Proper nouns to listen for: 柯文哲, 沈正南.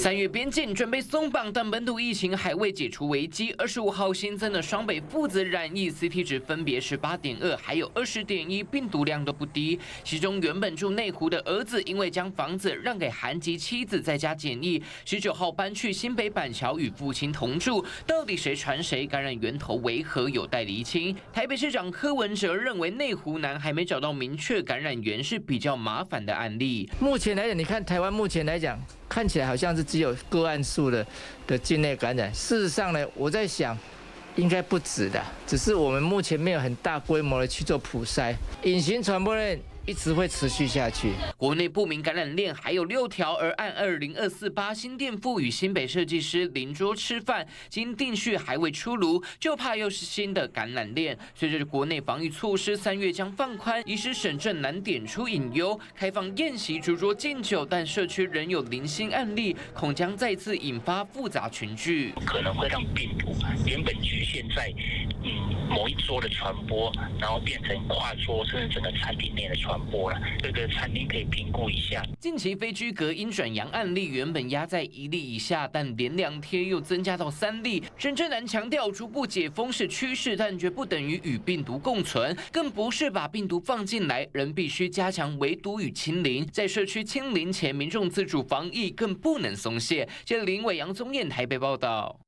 3月边境准备松绑，但本土疫情还未解除危机。25号新增的双北负责染疫 CT 值分别18.2，还有20.1，病毒量都不低。其中原本住内湖的儿子，因为将房子让给韩籍妻子在家检疫，19号搬去新北板桥与父亲同住。到底谁传谁，感染源头为何，有待厘清。台北市长柯文哲认为，内湖南还没找到明确感染源是比较麻烦的案例。目前来讲，你看台湾目前来讲。 看起来好像是只有个案数的境内感染，事实上呢，我在想，应该不止的，只是我们目前没有很大规模的去做普筛，隐形传播链。 一直会持续下去。国内不明感染链还有6条，而按20248新店妇与新北设计师邻桌吃饭，经定序还未出炉，就怕又是新的感染链。随着国内防疫措施3月将放宽，医师沈正南点出隐忧，开放宴席、烛桌敬酒，但社区仍有零星案例，恐将再次引发复杂群聚，可能会让病毒原本局限在某一桌的传播，然后变成跨桌，甚至整个餐厅内的传播。 这个餐厅可以评估一下。近期非居隔因转阳案例原本压在1例以下，但连2天又增加到3例。沈正南强调，逐步解封是趋势，但绝不等于与病毒共存，更不是把病毒放进来，人必须加强围堵与清零。在社区清零前，民众自主防疫更不能松懈。记者林伟、杨宗彦台北报道。